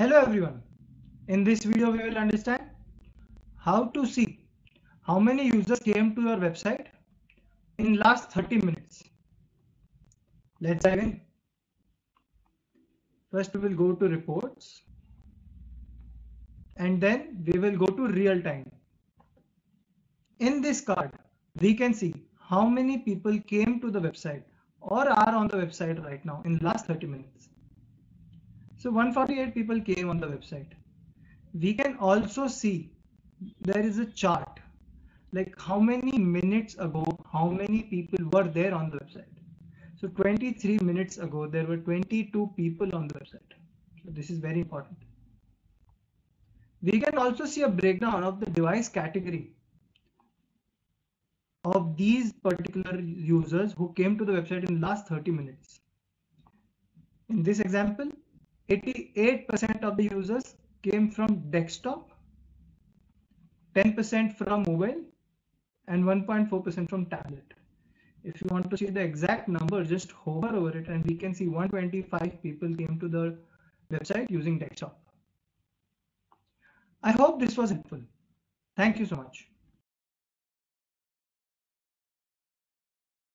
Hello everyone. In this video we will understand how to see how many users came to your website in last 30 minutes. Let's dive in. First we will go to reports and then we will go to real time. In this card we can see how many people came to the website or are on the website right now in last 30 minutes. So 148 people came on the website. We can also see there is a chart like how many minutes ago, how many people were there on the website. So 23 minutes ago, there were 22 people on the website. So this is very important. We can also see a breakdown of the device category of these particular users who came to the website in last 30 minutes. In this example, 88% of the users came from desktop, 10% from mobile, and 1.4% from tablet. If you want to see the exact number, just hover over it and we can see 125 people came to the website using desktop. I hope this was helpful. Thank you so much.